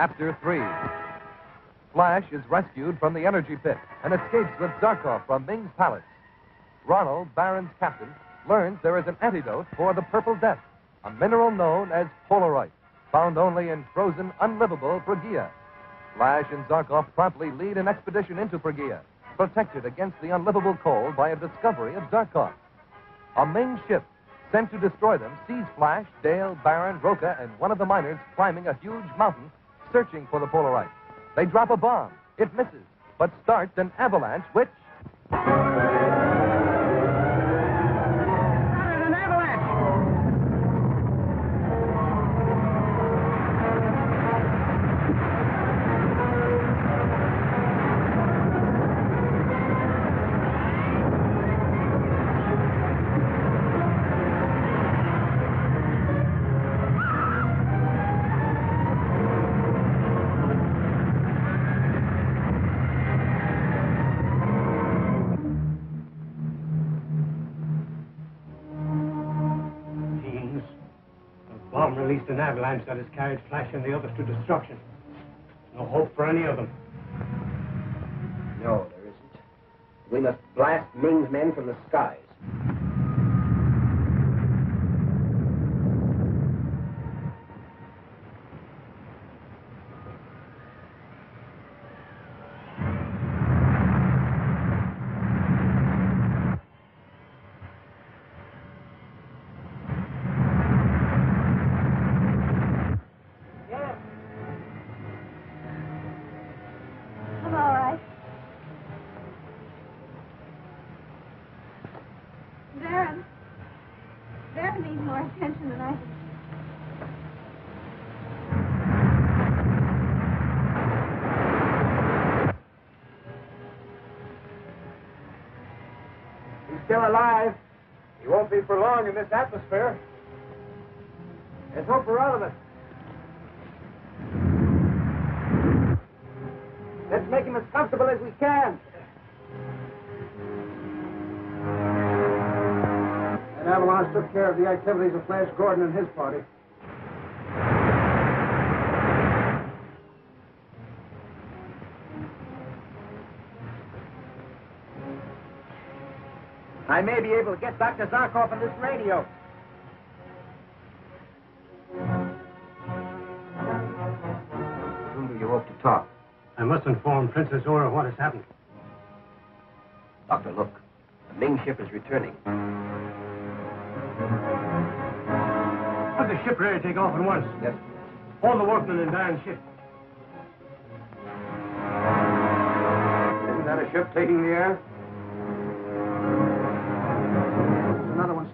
Chapter 3. Flash is rescued from the energy pit and escapes with Zarkov from Ming's palace. Ronald, Baron's captain, learns there is an antidote for the Purple Death, a mineral known as Polarite, found only in frozen, unlivable Pergia. Flash and Zarkov promptly lead an expedition into Pergia, protected against the unlivable cold by a discovery of Zarkov. A Ming ship sent to destroy them sees Flash, Dale, Baron, Roca, and one of the miners climbing a huge mountain, searching for the Polarite. They drop a bomb. It misses, but starts an avalanche, which... Released an avalanche that has carried Flash and the others to destruction. No hope for any of them. No, there isn't. We must blast Ming's men from the skies. Still alive. He won't be for long in this atmosphere. Let's hope we're out of it. Let's make him as comfortable as we can. An avalanche took care of the activities of Flash Gordon and his party. I may be able to get Dr. Zarkov on this radio. How soon do you hope to talk? I must inform Princess Aura what has happened. Doctor, look. The Ming ship is returning. Have the ship ready to take off at once. Yes. All the workmen in Diane's ship. Isn't that a ship taking the air?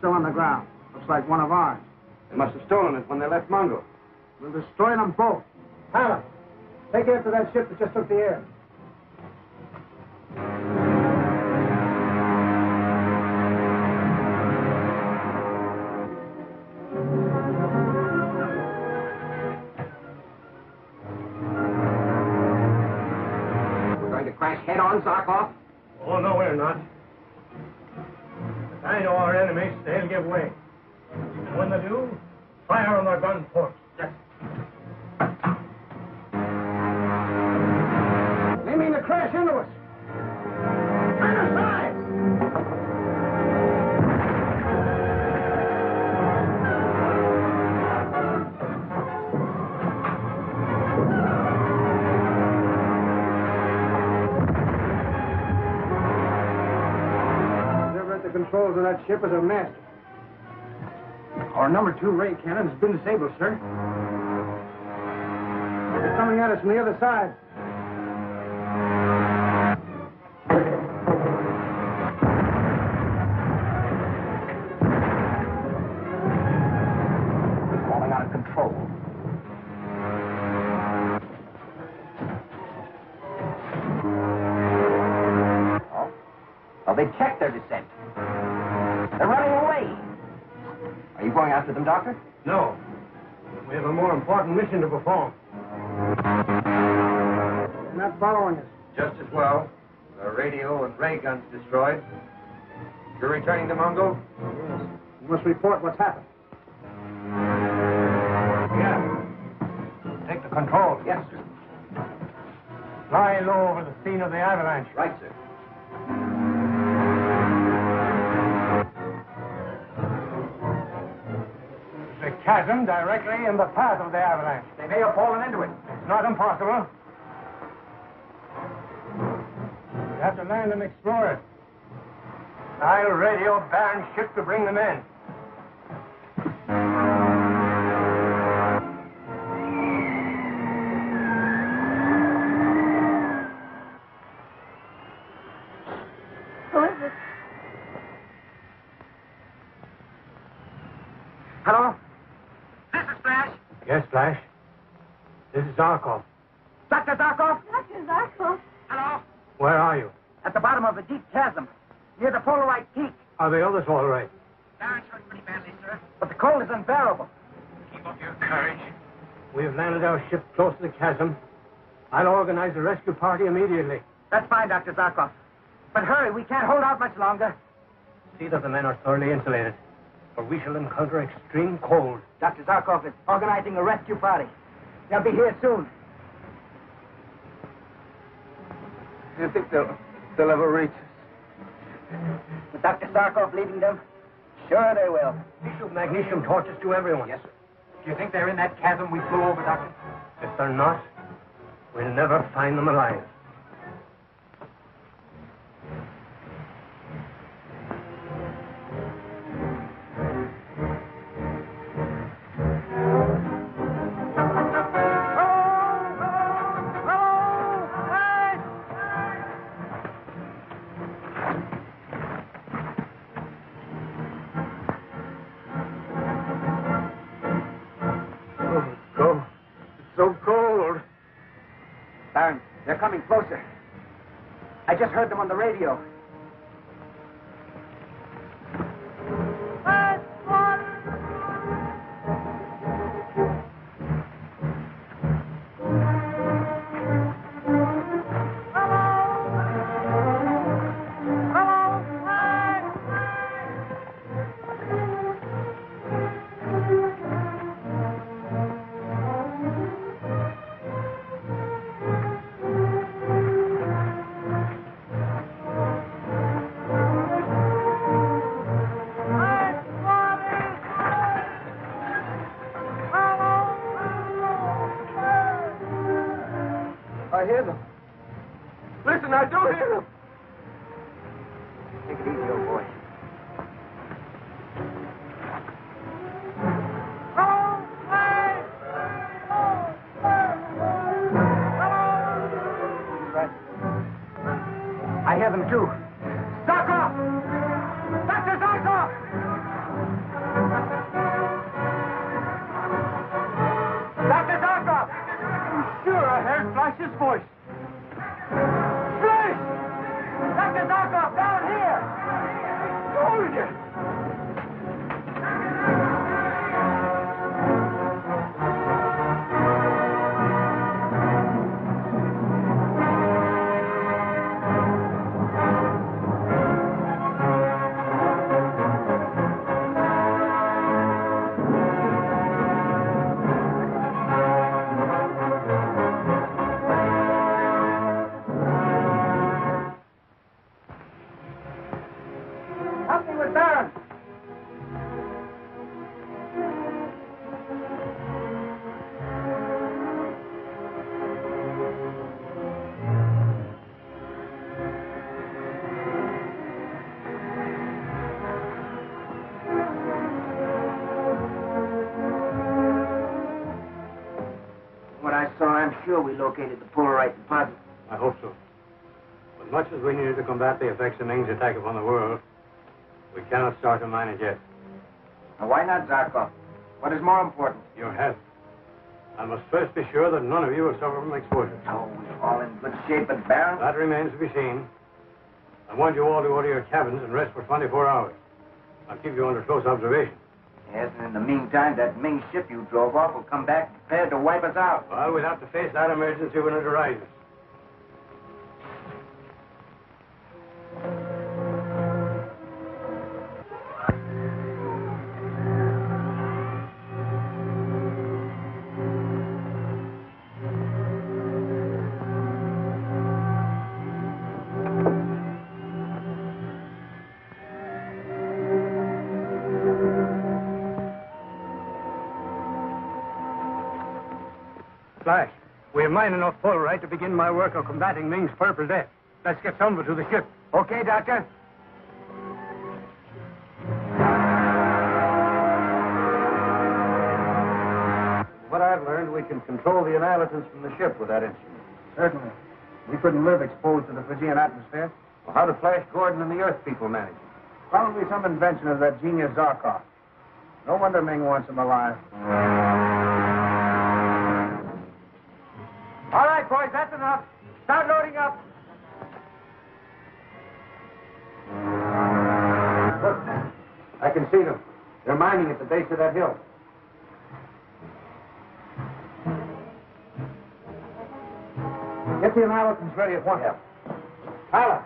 Still on the ground. Looks like one of ours. They must have stolen it when they left Mongo. We'll destroy them both. Pilot, take after that ship that just took the air. We're going to crash head-on, Zarkov? Oh, no, we're not. I know our enemies, they'll give way. And when they do, fire on their gun ports. Yes. They mean to crash into us. On our side! Controls of that ship is a mess. Our number 2 ray cannon has been disabled, sir. They're coming at us from the other side. It's falling out of control. Oh. Well, they checked their descent. They're running away. Are you going after them, Doctor? No. We have a more important mission to perform. They're not following us. Just as well. The radio and ray guns destroyed. You're returning to Mongo? Yes. You must report what's happened. Yeah. Take the Control. Yes, sir. Lie low over the scene of the avalanche. Right, sir. The chasm directly in the path of the avalanche. They may have fallen into it. It's not impossible. You have to land and explore it. I'll radio Baron's ship to bring them in. Flash, this is Zarkov. Dr. Zarkov? Dr. Zarkov? Hello? Where are you? At the bottom of a deep chasm, near the Polarite Peak. Are the others all right? Baron's hurt pretty badly, sir. But the cold is unbearable. Keep up your courage. We have landed our ship close to the chasm. I'll organize a rescue party immediately. That's fine, Dr. Zarkov. But hurry, we can't hold out much longer. See that the men are thoroughly insulated, or we shall encounter extreme cold. Dr. Zarkov is organizing a rescue party. They'll be here soon. Do you think they'll ever reach us? With Dr. Zarkov leading them? Sure they will. Issue magnesium torches to everyone. Yes, sir. Do you think they're in that chasm we flew over, Doctor? If they're not, we'll never find them alive. They're coming closer. I just heard them on the radio. I hear them. Listen, I do hear them. Take it easy, old boy. I hear them too. Zarkov! Dr. Zarkov! Flash's voice. Flash! Dr. Zarkov, down here! Soldier! Sure, we located the Polarite deposit. I hope so. But much as we needed to combat the effects of Ming's attack upon the world, we cannot start to mine it yet. Now, why not, Zarkov? What is more important? Your health. I must first be sure that none of you will suffer from exposure. Oh, we're all in good shape, but Baron? That remains to be seen. I want you all to go to your cabins and rest for 24 hours. I'll keep you under close observation. Yes, and in the meantime, that Ming ship you drove off will come back prepared to wipe us out. Well, we'll have to face that emergency when it arises. Flash, we're mine enough Polarite to begin my work of combating Ming's Purple Death. Let's get Sumba to the ship. Okay, Doctor? What I've learned, we can control the annihilants from the ship with that instrument. Certainly. We couldn't live exposed to the Phrygian atmosphere. Well, how did Flash Gordon and the Earth people manage it? Probably some invention of that genius Zarkov. No wonder Ming wants him alive. All right, boys, that's enough. Start loading up. Look, I can see them. They're mining at the base of that hill. Get the annihilants ready at once. Tyler,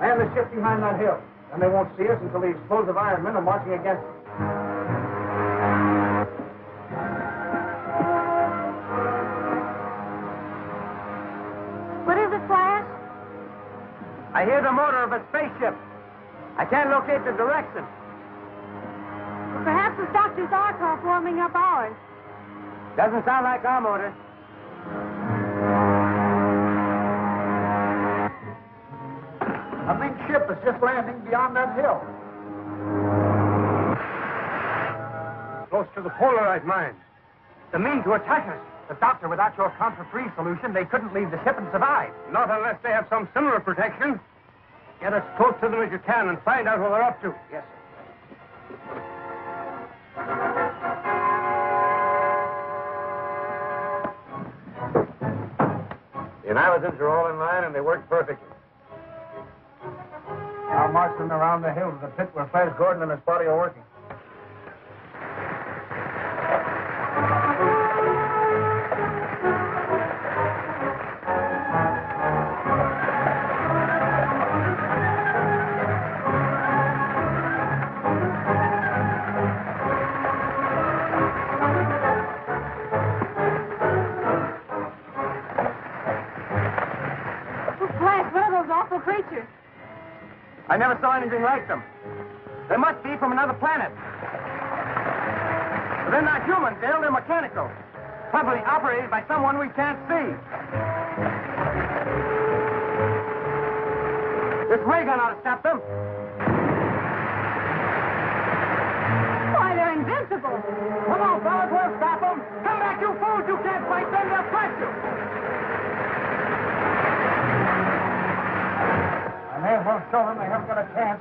land the ship behind that hill. And they won't see us until the explosive Iron Men are marching against us. What is it, Flash? I hear the motor of a spaceship. I can't locate the direction. Well, perhaps it's Dr. Zarkov warming up ours. Doesn't sound like our motor. A big ship is just landing beyond that hill. Close to the Polarite mine. The means to attack us. The doctor, without your contra-free solution, they couldn't leave the ship and survive. Not unless they have some similar protection. Get as close to them as you can and find out what they're up to. Yes, sir. The inhabitants are all in line and they work perfectly. I'll march them around the hill to the pit where Flash Gordon and his body are working. Oh, Flash, what are those awful creatures? I never saw anything like them. They must be from another planet. But they're not human, Dale. They're mechanical. Probably operated by someone we can't see. This ray gun ought to stop them. Why, they're invincible. Come on, fellas, we'll stop them. Come back, you fools. You can't fight them. They'll fight you. Hey, well, show them they haven't got a chance.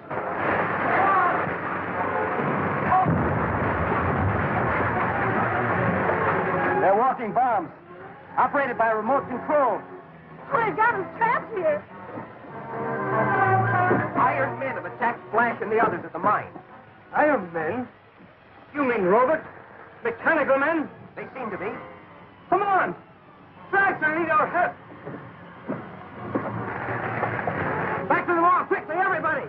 Oh. They're walking bombs, operated by remote control. Oh, they got us trapped here. Iron Men have attacked Flash and the others at the mine. Iron Men? You mean robots? Mechanical men? They seem to be. Come on! Flash, I need our help! Back to the wall, quickly, everybody!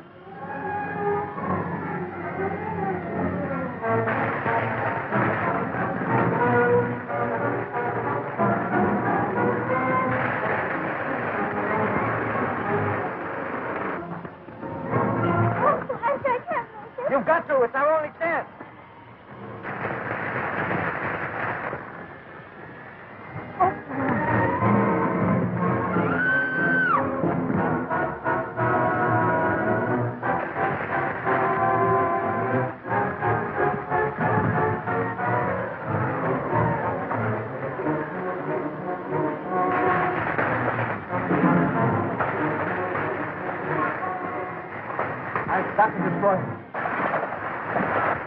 You've got to, it's our only chance.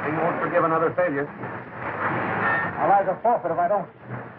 Ming won't forgive another failure. I'll either forfeit if I don't.